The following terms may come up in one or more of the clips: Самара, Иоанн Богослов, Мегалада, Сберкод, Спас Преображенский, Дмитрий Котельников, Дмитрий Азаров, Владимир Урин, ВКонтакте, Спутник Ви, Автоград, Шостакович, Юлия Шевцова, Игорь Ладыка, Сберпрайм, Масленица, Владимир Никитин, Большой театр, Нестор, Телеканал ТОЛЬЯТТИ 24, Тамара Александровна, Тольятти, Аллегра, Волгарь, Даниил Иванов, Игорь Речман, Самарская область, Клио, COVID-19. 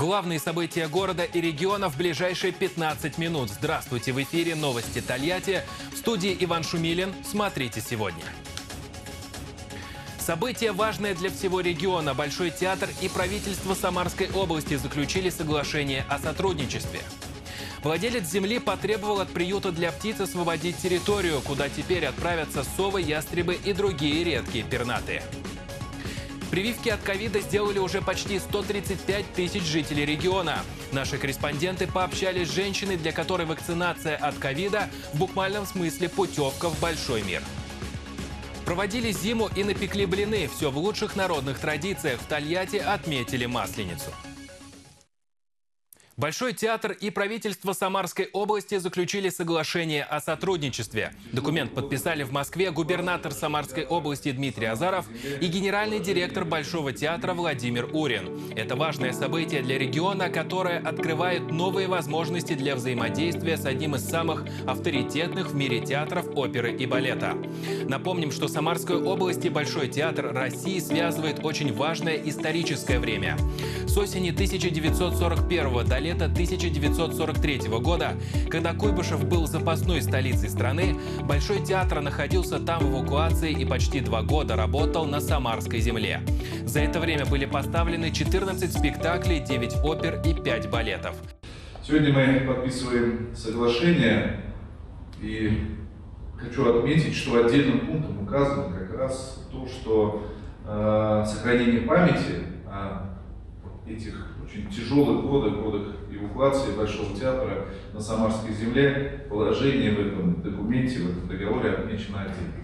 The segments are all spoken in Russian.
Главные события города и региона в ближайшие 15 минут. Здравствуйте, в эфире новости Тольятти. В студии Иван Шумилин. Смотрите сегодня. Событие важное для всего региона. Большой театр и правительство Самарской области заключили соглашение о сотрудничестве. Владелец земли потребовал от приюта для птиц освободить территорию, куда теперь отправятся совы, ястребы и другие редкие пернатые. Прививки от ковида сделали уже почти 135 тысяч жителей региона. Наши корреспонденты пообщались с женщиной, для которой вакцинация от ковида в буквальном смысле путевка в большой мир. Проводили зиму и напекли блины. Все в лучших народных традициях. В Тольятти отметили Масленицу. Большой театр и правительство Самарской области заключили соглашение о сотрудничестве. Документ подписали в Москве губернатор Самарской области Дмитрий Азаров и генеральный директор Большого театра Владимир Урин. Это важное событие для региона, которое открывает новые возможности для взаимодействия с одним из самых авторитетных в мире театров оперы и балета. Напомним, что Самарскую область и Большой театр России связывает очень важное историческое время. С осени 1941 до лета 1943 года, когда Куйбышев был запасной столицей страны, Большой театр находился там в эвакуации и почти 2 года работал на Самарской земле. За это время были поставлены 14 спектаклей, 9 опер и 5 балетов. Сегодня мы подписываем соглашение, и хочу отметить, что отдельным пунктом указано как раз то, что сохранение памяти о этих очень тяжелых годах эвакуации Большого театра на Самарской земле, положение в этом документе, в этом договоре отмечено отдельно.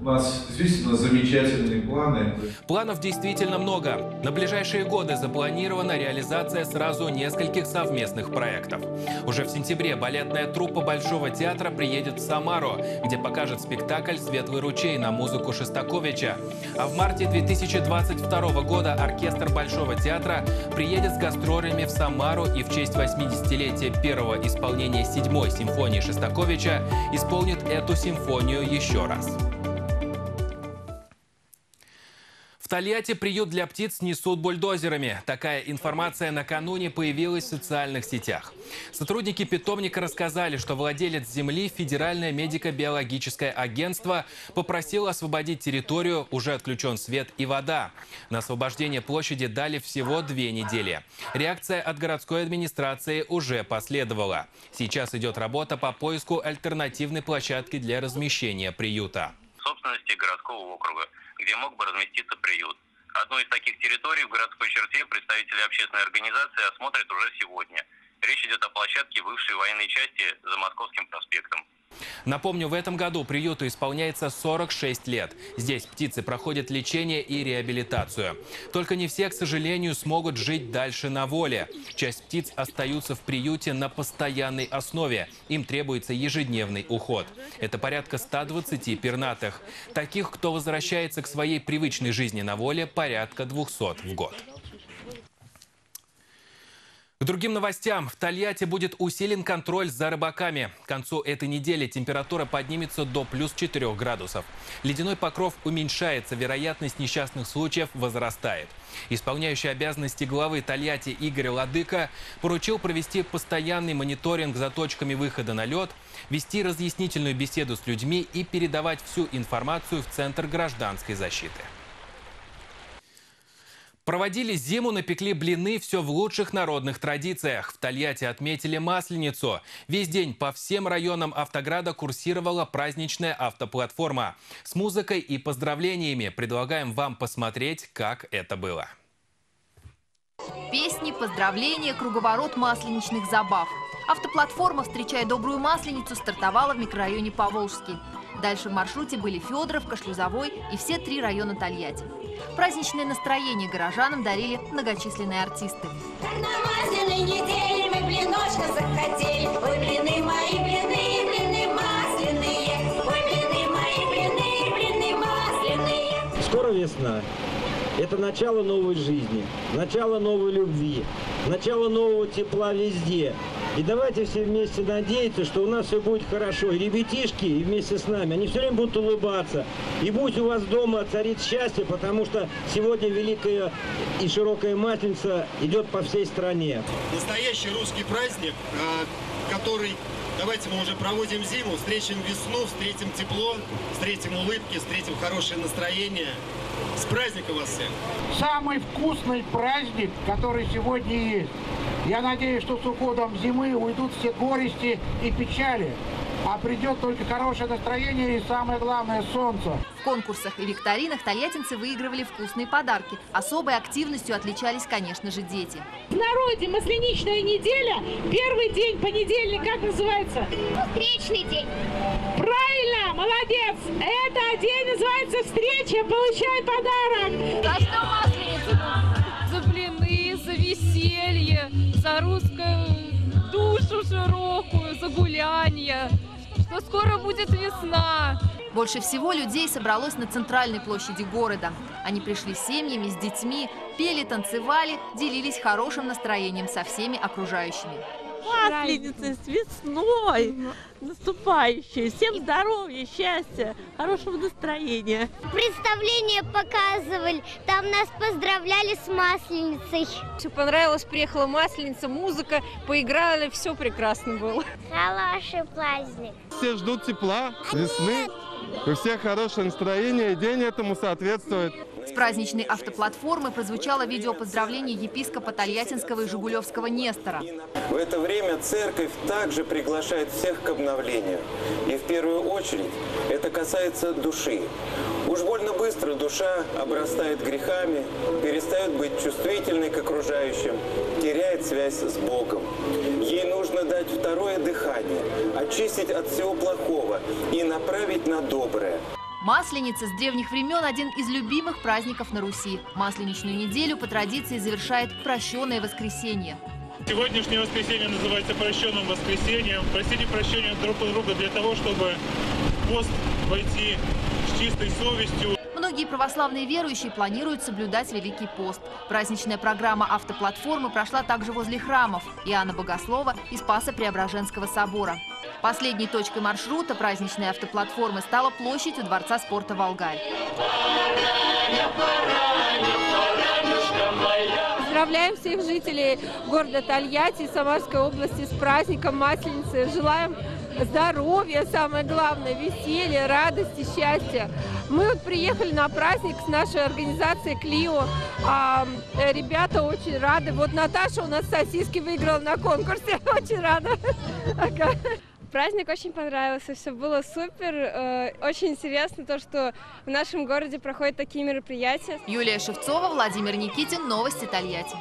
У нас действительно замечательные планы. Планов действительно много. На ближайшие годы запланирована реализация сразу нескольких совместных проектов. Уже в сентябре балетная труппа Большого театра приедет в Самару, где покажет спектакль «Светлый ручей» на музыку Шостаковича. А в марте 2022 года оркестр Большого театра приедет с гастролями в Самару и в честь 80-летия первого исполнения 7-й симфонии Шостаковича исполнит эту симфонию еще раз. В Тольятти приют для птиц несут бульдозерами. Такая информация накануне появилась в социальных сетях. Сотрудники питомника рассказали, что владелец земли, Федеральное медико-биологическое агентство, попросил освободить территорию, уже отключен свет и вода. На освобождение площади дали всего 2 недели. Реакция от городской администрации уже последовала. Сейчас идет работа по поиску альтернативной площадки для размещения приюта. Собственности городского округа, где мог бы разместиться приют. Одну из таких территорий в городской черте представители общественной организации осмотрят уже сегодня. Речь идет о площадке бывшей военной части за Московским проспектом. Напомню, в этом году приюту исполняется 46 лет. Здесь птицы проходят лечение и реабилитацию. Только не все, к сожалению, смогут жить дальше на воле. Часть птиц остаются в приюте на постоянной основе. Им требуется ежедневный уход. Это порядка 120 пернатых. Таких, кто возвращается к своей привычной жизни на воле, порядка 200 в год. К другим новостям. В Тольятти будет усилен контроль за рыбаками. К концу этой недели температура поднимется до +4 градусов. Ледяной покров уменьшается, вероятность несчастных случаев возрастает. Исполняющий обязанности главы Тольятти Игорь Ладыка поручил провести постоянный мониторинг за точками выхода на лед, вести разъяснительную беседу с людьми и передавать всю информацию в Центр гражданской защиты. Проводили зиму, напекли блины, все в лучших народных традициях. В Тольятти отметили Масленицу. Весь день по всем районам Автограда курсировала праздничная автоплатформа. С музыкой и поздравлениями предлагаем вам посмотреть, как это было. Песни, поздравления, круговорот масленичных забав. Автоплатформа «Встречай добрую Масленицу» стартовала в микрорайоне Поволжский. Дальше в маршруте были Федоровка, Шлюзовой и все 3 района Тольятти. Праздничное настроение горожанам дарили многочисленные артисты. Скоро весна. Это начало новой жизни, начало новой любви, начало нового тепла везде. И давайте все вместе надеяться, что у нас все будет хорошо. И ребятишки, и вместе с нами, они все время будут улыбаться. И будь у вас дома царит счастье, потому что сегодня великая и широкая Масленица идет по всей стране. Настоящий русский праздник, который, давайте, мы уже проводим зиму, встретим весну, встретим тепло, встретим улыбки, встретим хорошее настроение. С праздником вас всех! Самый вкусный праздник, который сегодня есть. Я надеюсь, что с уходом зимы уйдут все горести и печали, а придет только хорошее настроение и, самое главное, солнце. В конкурсах и викторинах тольяттинцы выигрывали вкусные подарки. Особой активностью отличались, конечно же, дети. В народе масленичная неделя, первый день, понедельник, как называется? Встречный день. Правильно, молодец! Это день называется встреча, получай подарок. За что Масленицу? За блины, за веселье, за русскую душу широкую, за гулянье, что скоро будет весна. Больше всего людей собралось на центральной площади города. Они пришли с семьями, с детьми, пели, танцевали, делились хорошим настроением со всеми окружающими. Масленица с весной наступающей. Всем здоровья, счастья, хорошего настроения. Представление показывали, там нас поздравляли с Масленицей. Все понравилось, приехала Масленица, музыка, поиграли, все прекрасно было. Хороший праздник. Все ждут тепла, весны, у всех хорошее настроение, и день этому соответствует. С праздничной автоплатформы прозвучало видео поздравление епископа Тольяттинского и Жигулевского Нестора. В это время церковь также приглашает всех к обновлению. И в первую очередь это касается души. Уж больно быстро душа обрастает грехами, перестает быть чувствительной к окружающим, теряет связь с Богом. Ей нужно дать второе дыхание, очистить от всего плохого и направить на доброе. Масленица с древних времен один из любимых праздников на Руси. Масленичную неделю по традиции завершает прощенное воскресенье. Сегодняшнее воскресенье называется прощенным воскресеньем. Просите прощения друг у друга для того, чтобы в пост войти с чистой совестью. Многие православные верующие планируют соблюдать Великий пост. Праздничная программа автоплатформы прошла также возле храмов Иоанна Богослова и Спаса Преображенского собора. Последней точкой маршрута праздничной автоплатформы стала площадь у Дворца спорта «Волгарь». Поздравляем всех жителей города Тольятти и Самарской области с праздником Масленицы. Желаем здоровья, самое главное, веселья, радости, счастья. Мы вот приехали на праздник с нашей организацией «Клио». Ребята очень рады. Вот Наташа у нас сосиски выиграла на конкурсе. Очень рада. Ага. Праздник очень понравился, все было супер. Очень интересно то, что в нашем городе проходят такие мероприятия. Юлия Шевцова, Владимир Никитин, новости Тольятти.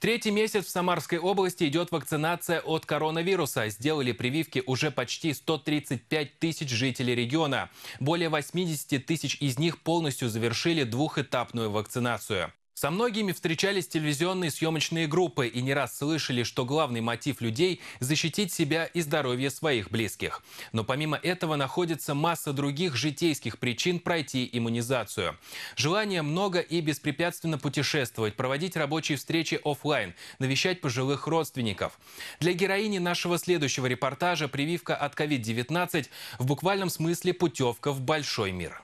Третий месяц в Самарской области идет вакцинация от коронавируса. Сделали прививки уже почти 135 тысяч жителей региона. Более 80 тысяч из них полностью завершили двухэтапную вакцинацию. Со многими встречались телевизионные съемочные группы и не раз слышали, что главный мотив людей – защитить себя и здоровье своих близких. Но помимо этого находится масса других житейских причин пройти иммунизацию. Желание много и беспрепятственно путешествовать, проводить рабочие встречи офлайн, навещать пожилых родственников. Для героини нашего следующего репортажа прививка от COVID-19 в буквальном смысле путевка в большой мир.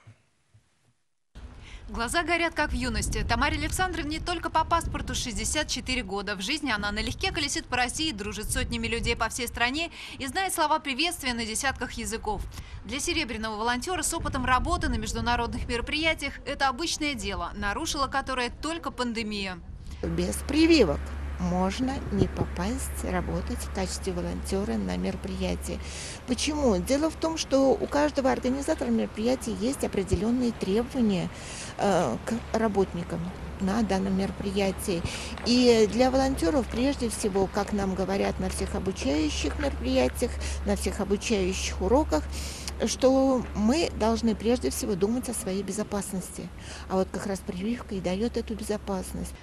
Глаза горят, как в юности. Тамаре Александровне только по паспорту 64 года. В жизни она налегке колесит по России, дружит с сотнями людей по всей стране и знает слова приветствия на десятках языков. Для серебряного волонтера с опытом работы на международных мероприятиях это обычное дело, нарушила которое только пандемия. Без прививок можно не попасть работать в качестве волонтера на мероприятии. Почему? Дело в том, что у каждого организатора мероприятия есть определенные требования к работникам на данном мероприятии. И для волонтеров, прежде всего, как нам говорят на всех обучающих мероприятиях, на всех обучающих уроках, что мы должны прежде всего думать о своей безопасности. А вот как раз прививка и дает эту безопасность.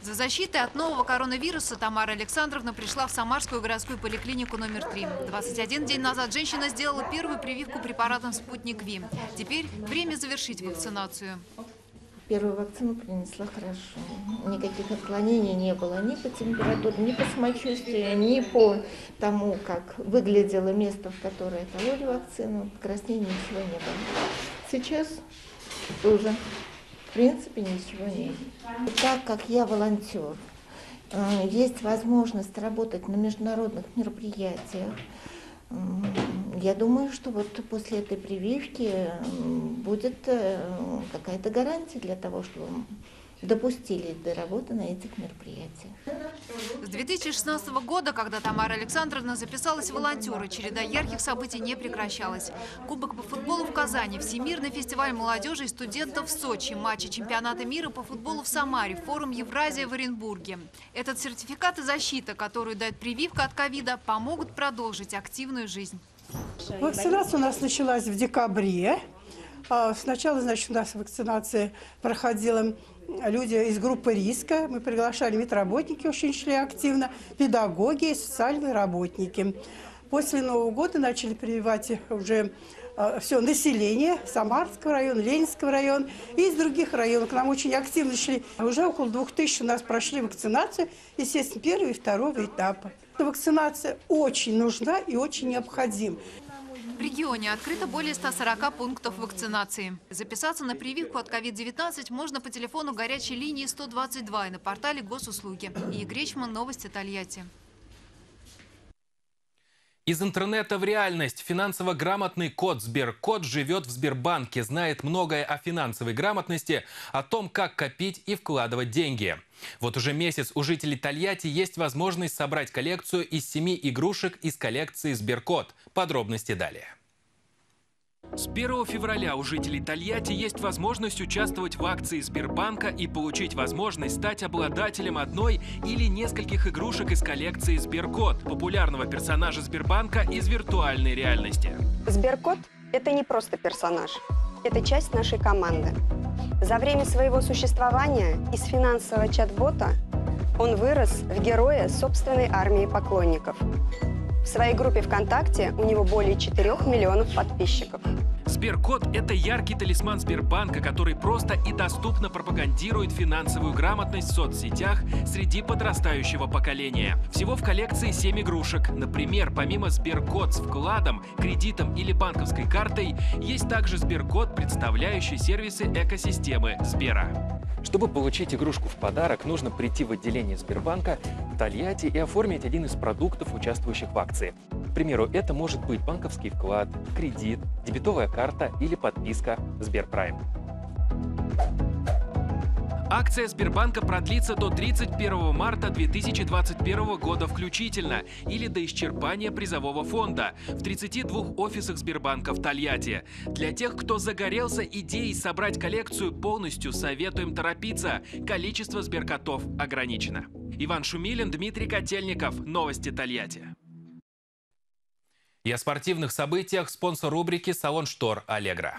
За защитой от нового коронавируса Тамара Александровна пришла в Самарскую городскую поликлинику номер 3. 21 день назад женщина сделала первую прививку препаратом «Спутник Ви». Теперь время завершить вакцинацию. Первую вакцину принесла хорошо. Никаких отклонений не было ни по температуре, ни по самочувствию, ни по тому, как выглядело место, в которое кололи вакцину. Покраснений ничего не было. Сейчас тоже, в принципе, ничего нет. Так как я волонтер, есть возможность работать на международных мероприятиях. Я думаю, что вот после этой прививки будет какая-то гарантия для того, чтобы допустили до работы на этих мероприятиях. С 2016 года, когда Тамара Александровна записалась в волонтеры, череда ярких событий не прекращалась. Кубок по футболу в Казани, Всемирный фестиваль молодежи и студентов в Сочи, матчи чемпионата мира по футболу в Самаре, форум Евразия в Оренбурге. Этот сертификат и защита, которую дает прививка от ковида, помогут продолжить активную жизнь. Вакцинация у нас началась в декабре. Сначала, значит, у нас вакцинация проходила люди из группы риска. Мы приглашали медработники, очень шли активно, педагоги и социальные работники. После Нового года начали прививать уже все население Самарского района, Ленинского района и из других районов. К нам очень активно шли. Уже около 2000 у нас прошли вакцинацию, естественно, первого и второго этапа. Вакцинация очень нужна и очень необходима. В регионе открыто более 140 пунктов вакцинации. Записаться на прививку от COVID-19 можно по телефону горячей линии 122 и на портале госуслуги. Игорь Речман, новости Тольятти. Из интернета в реальность. Финансово грамотный кот Сберкод живет в Сбербанке, знает многое о финансовой грамотности, о том, как копить и вкладывать деньги. Вот уже месяц у жителей Тольятти есть возможность собрать коллекцию из 7 игрушек из коллекции Сберкод. Подробности далее. С 1 февраля у жителей Тольятти есть возможность участвовать в акции Сбербанка и получить возможность стать обладателем одной или нескольких игрушек из коллекции Сберкод, популярного персонажа Сбербанка из виртуальной реальности. Сберкод – это не просто персонаж, это часть нашей команды. За время своего существования из финансового чат-бота он вырос в героя собственной армии поклонников. В своей группе ВКонтакте у него более 4 миллионов подписчиков. Сберкод – это яркий талисман Сбербанка, который просто и доступно пропагандирует финансовую грамотность в соцсетях среди подрастающего поколения. Всего в коллекции 7 игрушек. Например, помимо Сберкод с вкладом, кредитом или банковской картой, есть также Сберкод, представляющий сервисы экосистемы Сбера. Чтобы получить игрушку в подарок, нужно прийти в отделение Сбербанка в Тольятти и оформить один из продуктов, участвующих в акции. К примеру, это может быть банковский вклад, кредит, дебетовая карта или подписка Сберпрайм. Акция Сбербанка продлится до 31 марта 2021 года включительно или до исчерпания призового фонда в 32 офисах Сбербанка в Тольятти. Для тех, кто загорелся идеей собрать коллекцию полностью, советуем торопиться. Количество сберкотов ограничено. Иван Шумилин, Дмитрий Котельников. Новости Тольятти. И о спортивных событиях спонсор рубрики «Салон штор Аллегра».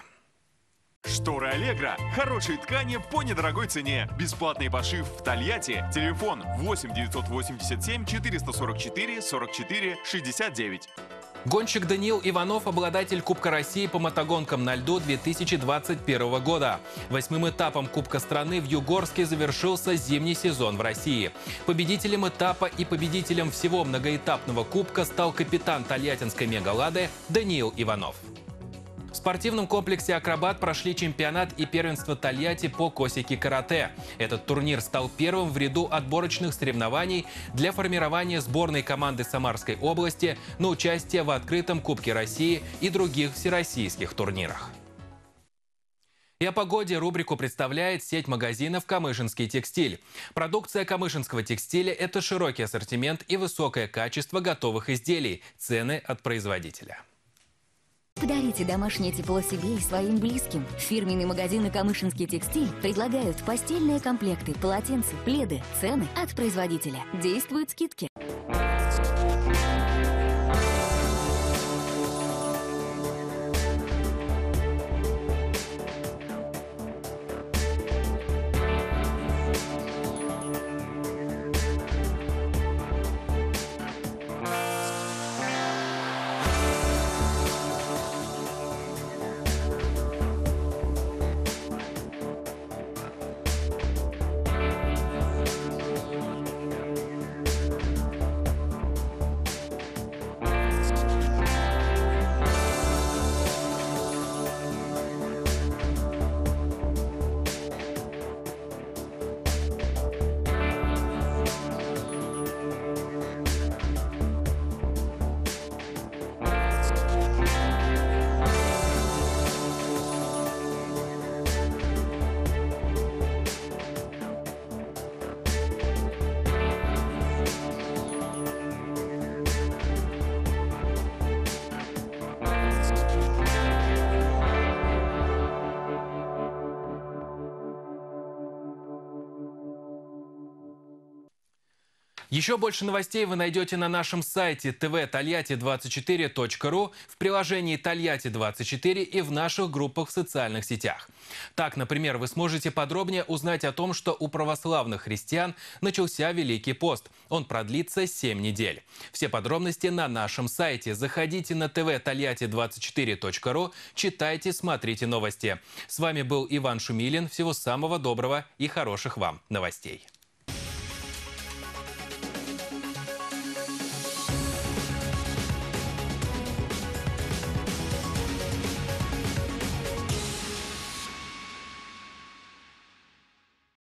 Шторы Аллегра. Хорошие ткани по недорогой цене. Бесплатный пошив в Тольятти. Телефон 8 987 444 44 69. Гонщик Даниил Иванов – обладатель Кубка России по мотогонкам на льду 2021 года. 8-м этапом Кубка страны в Югорске завершился зимний сезон в России. Победителем этапа и победителем всего многоэтапного Кубка стал капитан тольяттинской мегалады Даниил Иванов. В спортивном комплексе «Акробат» прошли чемпионат и первенство Тольятти по косяки-карате. Этот турнир стал первым в ряду отборочных соревнований для формирования сборной команды Самарской области на участие в открытом Кубке России и других всероссийских турнирах. И о погоде рубрику представляет сеть магазинов «Камышинский текстиль». Продукция камышинского текстиля – это широкий ассортимент и высокое качество готовых изделий. Цены от производителя. Подарите домашнее тепло себе и своим близким. Фирменные магазины «Камышинский текстиль» предлагают постельные комплекты, полотенца, пледы. Цены от производителя. Действуют скидки. Еще больше новостей вы найдете на нашем сайте tvtoliati24.ru, в приложении Тольятти24 и в наших группах в социальных сетях. Так, например, вы сможете подробнее узнать о том, что у православных христиан начался Великий пост. Он продлится 7 недель. Все подробности на нашем сайте. Заходите на tvtoliati24.ru, читайте, смотрите новости. С вами был Иван Шумилин. Всего самого доброго и хороших вам новостей.